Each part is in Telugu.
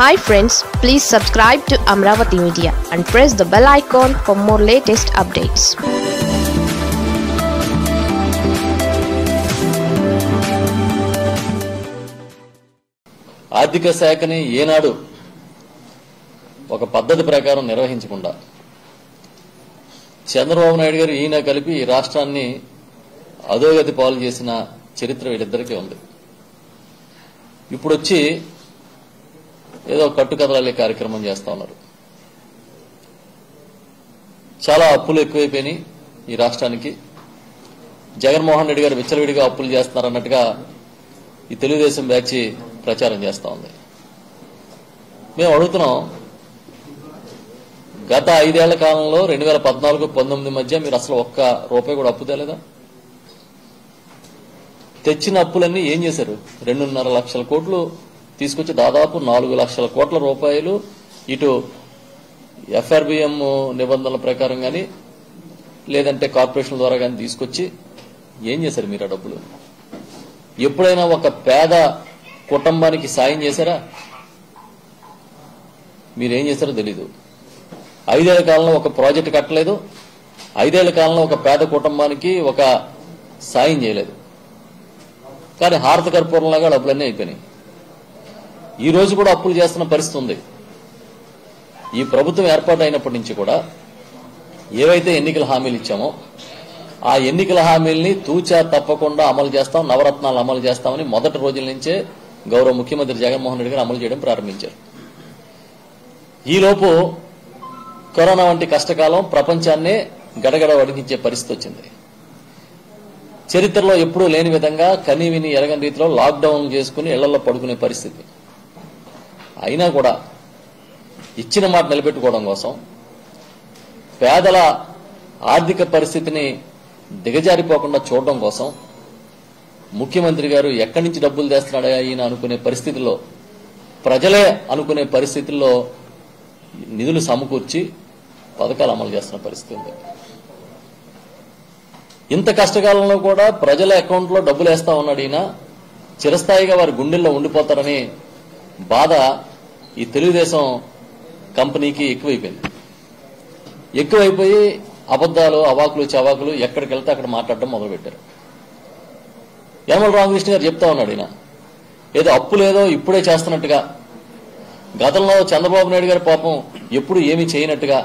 Hi friends, please subscribe to Amravati Media and press the bell icon for more latest updates. ఆర్థిక శాఖని ఏనాడు ఒక పద్ధతి ప్రకారం నిర్వహించకుండా చంద్రబాబు నాయుడు గారు ఈయన కలిపి రాష్ట్రాన్ని అధోగతి పాలు చేసిన చరిత్ర వీళ్ళిద్దరికీ ఉంది. ఇప్పుడు వచ్చి ఏదో కట్టుకథలే కార్యక్రమం చేస్తా ఉన్నారు. చాలా అప్పులు ఎక్కువైపోయి ఈ రాష్ట్రానికి జగన్ మోహన్ రెడ్డి గారు విచ్చలవిడిగా అప్పులు చేస్తున్నారు అన్నట్టుగా ఈ తెలుగుదేశం బ్యాచి ప్రచారం చేస్తా ఉంది. మేము అడుగుతున్నాం, గత 5 ఏళ్ల కాలంలో 2014-19 మధ్య మీరు అసలు ఒక్క రూపాయి కూడా అప్పు తేలేదా? తెచ్చిన అప్పులన్నీ ఏం చేశారు? 2.5 లక్షల కోట్లు తీసుకొచ్చి దాదాపు 4 లక్షల కోట్ల రూపాయలు ఇటు ఎఫ్ఆర్బిఎం నిబంధనల ప్రకారం కానీ లేదంటే కార్పొరేషన్ ద్వారా కానీ తీసుకొచ్చి ఏం చేశారు మీరు ఆ డబ్బులు? ఎప్పుడైనా ఒక పేద కుటుంబానికి సాయం చేశారా? మీరేం చేశారో తెలీదు. 5 ఏళ్ల కాలంలో ఒక ప్రాజెక్టు కట్టలేదు. 5 ఏళ్ల కాలంలో ఒక పేద కుటుంబానికి ఒక సాయం చేయలేదు. కానీ హారత కర్పూరంలాగా డబ్బులన్నీ అయిపోయినాయి. ఈ రోజు కూడా అప్పులు చేస్తున్న పరిస్థితి ఉంది. ఈ ప్రభుత్వం ఏర్పాటు అయినప్పటి నుంచి కూడా ఏవైతే ఎన్నికల హామీలు ఇచ్చామో ఆ ఎన్నికల హామీల్ని తూచా తప్పకుండా అమలు చేస్తాం, నవరత్నాలు అమలు చేస్తామని మొదటి రోజుల నుంచే గౌరవ ముఖ్యమంత్రి జగన్మోహన్ రెడ్డి గారు అమలు చేయడం ప్రారంభించారు. ఈలోపు కరోనా వంటి కష్టకాలం ప్రపంచాన్నే గడగడ వణికించే పరిస్థితి వచ్చింది. చరిత్రలో ఎప్పుడూ లేని విధంగా కనీవిని ఎరగని రీతిలో లాక్డౌన్ చేసుకుని ఇళ్లలో పడుకునే పరిస్థితి. అయినా కూడా ఇచ్చిన మాట నిలబెట్టుకోవడం కోసం పేదల ఆర్థిక పరిస్థితిని దిగజారిపోకుండా చూడడం కోసం ముఖ్యమంత్రి గారు ఎక్కడి నుంచి డబ్బులు తెస్తున్నాడా ఈయన అనుకునే పరిస్థితుల్లో, ప్రజలే అనుకునే పరిస్థితుల్లో నిధులు సమకూర్చి పథకాలు అమలు చేస్తున్న పరిస్థితి ఉంది. ఇంత కష్టకాలంలో కూడా ప్రజల అకౌంట్లో డబ్బులు వేస్తా ఉన్నాడు ఈయన. చిరస్థాయిగా వారి గుండెల్లో ఉండిపోతారని బాధ ఈ తెలుగుదేశం కంపెనీకి ఎక్కువైపోయింది. ఎక్కువైపోయి అబద్దాలు, అవాకులు, చవాకులు ఎక్కడికి వెళ్తే అక్కడ మాట్లాడడం మొదలుపెట్టారు. యనమల రామకృష్ణ గారు చెప్తా ఉన్నాడు ఈయన ఏదో అప్పు లేదో ఇప్పుడే చేస్తున్నట్టుగా, గతంలో చంద్రబాబు నాయుడు గారి పాపం ఎప్పుడు ఏమీ చేయనట్టుగా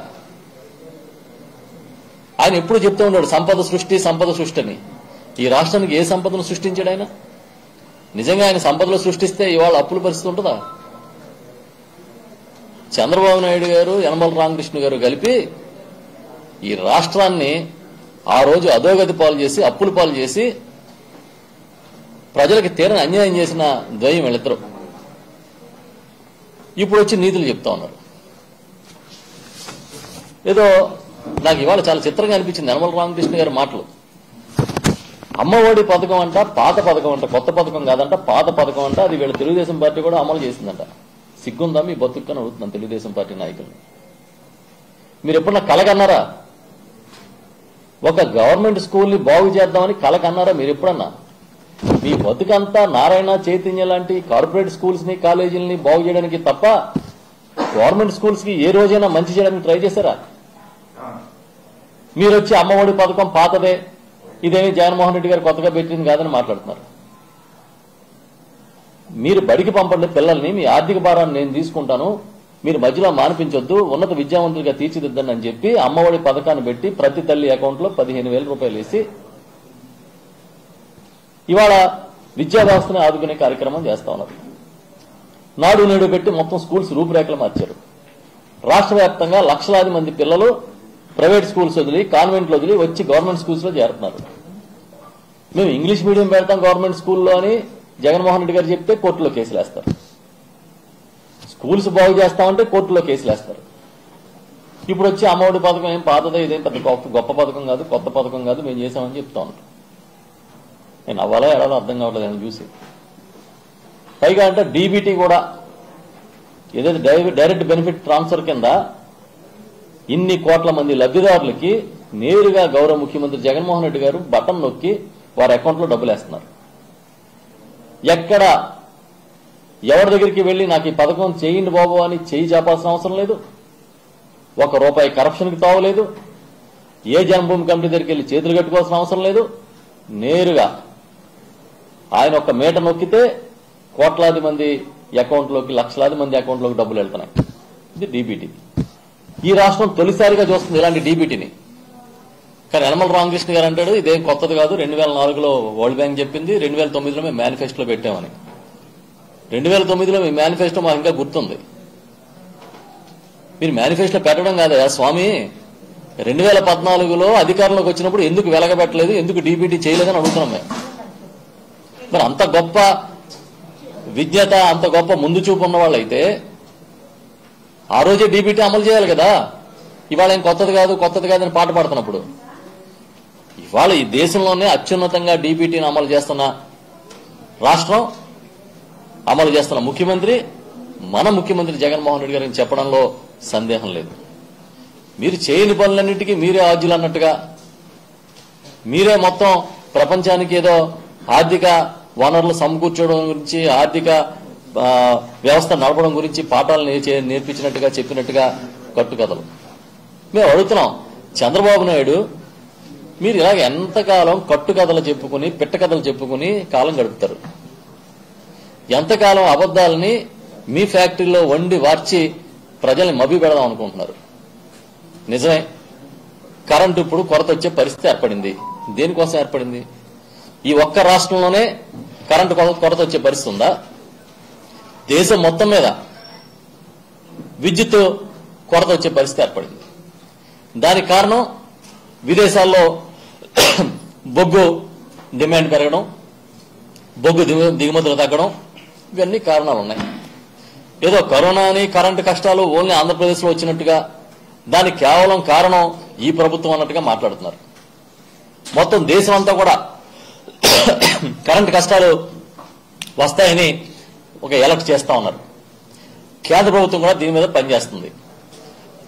ఆయన ఎప్పుడు చెప్తూ ఉన్నాడు సంపద సృష్టి అని. ఈ రాష్ట్రానికి ఏ సంపదను సృష్టించాడు ఆయన? నిజంగా ఆయన సంపదలు సృష్టిస్తే ఇవాళ అప్పుల పరిస్థితి ఉంటుందా? చంద్రబాబు నాయుడు గారు, యనమల రామకృష్ణ గారు కలిపి ఈ రాష్ట్రాన్ని ఆ రోజు అధోగతి పాలు చేసి, అప్పుల పాలు చేసి ప్రజలకు తీరని అన్యాయం చేసిన ద్వయం వీళ్ళిద్దరు. ఇప్పుడు వచ్చి నీతులు చెప్తా ఉన్నారు. ఏదో నాకు ఇవాళ చాలా చిత్రంగా అనిపించింది యనమల రామకృష్ణ గారి మాటలు. అమ్మఒడి పథకం అంట పాత పథకం అంట, కొత్త పథకం కాదంట, పాత పథకం అంట, అది వీళ్ళ తెలుగుదేశం పార్టీ కూడా అమలు చేసిందంట. సిగ్గుందా మీ బతుక్కని అడుగుతున్నాను తెలుగుదేశం పార్టీ నాయకుల్ని. మీరు ఎప్పుడన్నా కలగన్నారా? ఒక గవర్నమెంట్ స్కూల్ని బాగు చేద్దామని కలగన్నారా మీరు ఎప్పుడన్నా? మీ బతుకంతా నారాయణ చైతన్య లాంటి కార్పొరేట్ స్కూల్స్ ని, కాలేజీలని బాగు చేయడానికి తప్ప గవర్నమెంట్ స్కూల్స్ కి ఏ రోజైనా మంచి చేయడానికి ట్రై చేశారా? మీరు వచ్చి అమ్మఒడి పథకం పాతదే, ఇదేమి జగన్మోహన్ రెడ్డి గారు కొత్తగా పెట్టింది కాదని మాట్లాడుతున్నారు. మీరు బడికి పంపండి పిల్లల్ని, మీ ఆర్థిక భారాన్ని నేను తీసుకుంటాను, మీరు మధ్యలో మానిపించొద్దు, ఉన్నత విద్యావంతులుగా తీర్చిదిద్దండి అని చెప్పి అమ్మఒడి పథకాన్ని పెట్టి ప్రతి తల్లి అకౌంట్లో 15,000 రూపాయలు వేసి ఇవాళ విద్యా వ్యవస్థను ఆదుకునే కార్యక్రమం చేస్తా ఉన్నారు. నాడు నేడు పెట్టి మొత్తం స్కూల్స్ రూపురేఖలు మార్చారు. రాష్ట్ర వ్యాప్తంగా లక్షలాది మంది పిల్లలు ప్రైవేట్ స్కూల్స్ వదిలి, కాన్వెంట్లు వదిలి వచ్చి గవర్నమెంట్ స్కూల్స్ లో చేరుతున్నారు. మేము ఇంగ్లీష్ మీడియం పెడతాం గవర్నమెంట్ స్కూల్లో అని జగన్మోహన్ రెడ్డి గారు చెప్తే కోర్టులో కేసులు వేస్తారు. స్కూల్స్ బాగు చేస్తామంటే కోర్టులో కేసులు వేస్తారు. ఇప్పుడు వచ్చి అమ్మఒడి పథకం ఏం పాతదే, ఇదేం పెద్ద గొప్ప పథకం కాదు, కొత్త పథకం కాదు, మేము చేసామని చెప్తా ఉంటాం. నేను అవ్వాలో ఎడాలో అర్థం కావట్లేదు అని చూసి. పైగా అంటే డీబీటీ కూడా ఏదైతే డైరెక్ట్ బెనిఫిట్ ట్రాన్స్ఫర్ కింద ఇన్ని కోట్ల మంది లబ్ధిదారులకి నేరుగా గౌరవ ముఖ్యమంత్రి జగన్మోహన్ రెడ్డి గారు బటన్ నొక్కి వారి అకౌంట్లో డబ్బులు వేస్తున్నారు. ఎక్కడ ఎవర్ దగ్గరికి వెళ్ళి నాకు ఈ పథకం చేయండి బాబు అని చేయి జాపాల్సిన అవసరం లేదు. ఒక రూపాయి కరప్షన్ కి తావలేదు. ఏ జన్మభూమి కమిటీ దగ్గరికి వెళ్ళి చేతులు కట్టుకోవాల్సిన అవసరం లేదు. నేరుగా ఆయన ఒక మేట నొక్కితే కోట్లాది మంది అకౌంట్లోకి, లక్షలాది మంది అకౌంట్లోకి డబ్బులు వెళ్తున్నాయి. ఇది డీబీటీ. ఈ రాష్ట్రం తొలిసారిగా చూస్తుంది ఇలాంటి డీబీటీని. కానీ యనమల రామకృష్ణ గారు అంటాడు ఇదేం కొత్తది కాదు, 2004లో వరల్డ్ బ్యాంక్ చెప్పింది, 2009లో మేము మేనిఫెస్టోలో పెట్టామని. 2009లో మీ మేనిఫెస్టో మాకు ఇంకా గుర్తుంది. మీరు మేనిఫెస్టో పెట్టడం కాదా స్వామి, 2014లో అధికారంలోకి వచ్చినప్పుడు ఎందుకు వెలగబెట్టలేదు, ఎందుకు డీబీటీ చేయలేదని అడుగుతున్నాం మేము. మరి అంత గొప్ప విజ్ఞత, అంత గొప్ప ముందు చూపు ఉన్న వాళ్ళైతే ఆ రోజే డీబీటీ అమలు చేయాలి కదా. ఇవాళ ఏం కొత్తది కాదు కొత్తది కాదని పాట పాడుతున్నప్పుడు, ఇవాళ ఈ దేశంలోనే అత్యున్నతంగా డీబీటీని అమలు చేస్తున్న రాష్ట్రం, అమలు చేస్తున్న ముఖ్యమంత్రి, మన ముఖ్యమంత్రి జగన్ మోహన్ రెడ్డి గారిని చెప్పడంలో సందేహం లేదు. మీరు చేయని పనులన్నింటికీ మీరే ఆద్యులు అన్నట్టుగా, మీరే మొత్తం ప్రపంచానికి ఏదో ఆర్థిక వనరులు సమకూర్చడం గురించి, ఆర్థిక వ్యవస్థ నడపడం గురించి పాఠాలు నేర్పించినట్టుగా చెప్పినట్టుగా కట్టుకథలు. మేము అడుగుతున్నాం, చంద్రబాబు నాయుడు మీరు ఇలాగ ఎంతకాలం కట్టుకథలు చెప్పుకుని, పిట్టకథలు చెప్పుకుని కాలం గడుపుతారు? ఎంతకాలం అబద్దాలని మీ ఫ్యాక్టరీలో వండి వార్చి ప్రజల్ని మభ్య పెడదాం అనుకుంటున్నారు? నిజమే, కరెంటు ఇప్పుడు కొరత వచ్చే పరిస్థితి ఏర్పడింది. దేనికోసం ఏర్పడింది? ఈ ఒక్క రాష్ట్రంలోనే కరెంటు కొరత వచ్చే పరిస్థితి ఉందా? దేశం మొత్తం మీద విద్యుత్ కొరత వచ్చే పరిస్థితి ఏర్పడింది. దానికి కారణం విదేశాల్లో బొగ్గు డిమాండ్ పెరగడం, బొగ్గు దిగుమతులు తగ్గడం, ఇవన్నీ కారణాలు ఉన్నాయి. ఏదో కరోనా అని కరెంటు కష్టాలు ఓన్లీ ఆంధ్రప్రదేశ్లో వచ్చినట్టుగా, దానికి కేవలం కారణం ఈ ప్రభుత్వం అన్నట్టుగా మాట్లాడుతున్నారు. మొత్తం దేశం అంతా కూడా కరెంటు కష్టాలు వస్తాయని ఒక ఎలక్ట్ చేస్తా ఉన్నారు. కేంద్ర ప్రభుత్వం కూడా దీని మీద పనిచేస్తుంది.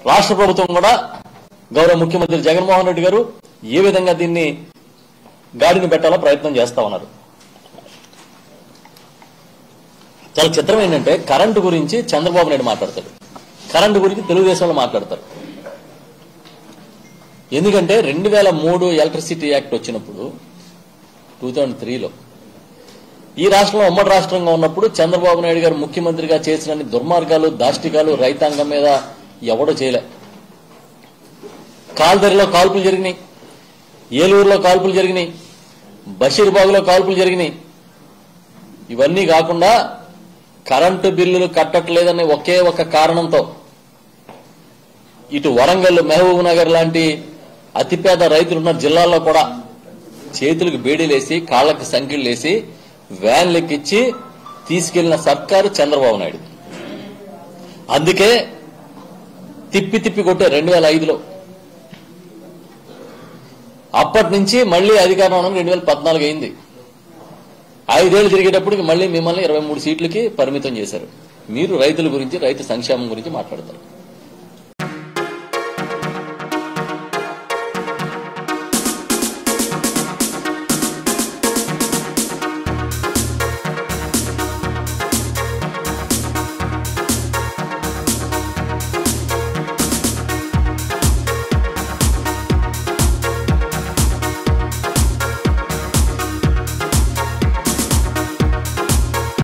రాష్ట్ర ప్రభుత్వం కూడా గౌరవ ముఖ్యమంత్రి జగన్మోహన్ రెడ్డి గారు ఏ విధంగా దీన్ని గాడిని పెట్టాలో ప్రయత్నం చేస్తా ఉన్నారు. చాలా చిత్రం ఏంటంటే, కరెంటు గురించి చంద్రబాబు నాయుడు మాట్లాడతాడు, కరెంటు గురించి తెలుగుదేశంలో మాట్లాడతారు. ఎందుకంటే 2003 ఎలక్ట్రిసిటీ యాక్ట్ వచ్చినప్పుడు, 2003లో ఈ రాష్ట్రంలో ఉమ్మడి రాష్ట్రంగా ఉన్నప్పుడు చంద్రబాబు నాయుడు గారు ముఖ్యమంత్రిగా చేసిన దుర్మార్గాలు, దాష్టికాలు రైతాంగం మీద ఎవడో చేయలే. కాల్దరిలో కాల్పులు జరిగినాయి, ఏలూరులో కాల్పులు జరిగినాయి, బషీర్బాగ్లో కాల్పులు జరిగినాయి. ఇవన్నీ కాకుండా కరెంటు బిల్లులు కట్టట్లేదనే ఒకే ఒక కారణంతో ఇటు వరంగల్, మహబూబ్ నగర్ లాంటి అతిపేద రైతులున్న జిల్లాల్లో కూడా చేతులకు బేడీలేసి, కాళ్లకు సంఖ్యలేసి, వ్యాన్లెక్కిచ్చి తీసుకెళ్లిన సర్కారు చంద్రబాబు నాయుడు. అందుకే తిప్పి తిప్పి కొట్టే 2005లో. అప్పటి నుంచి మళ్లీ అధికారం 2014 అయింది. 5 ఏళ్లు తిరిగేటప్పటికి మళ్లీ మిమ్మల్ని 23 సీట్లకి పరిమితం చేశారు. మీరు రైతుల గురించి, రైతు సంక్షేమం గురించి మాట్లాడతారు.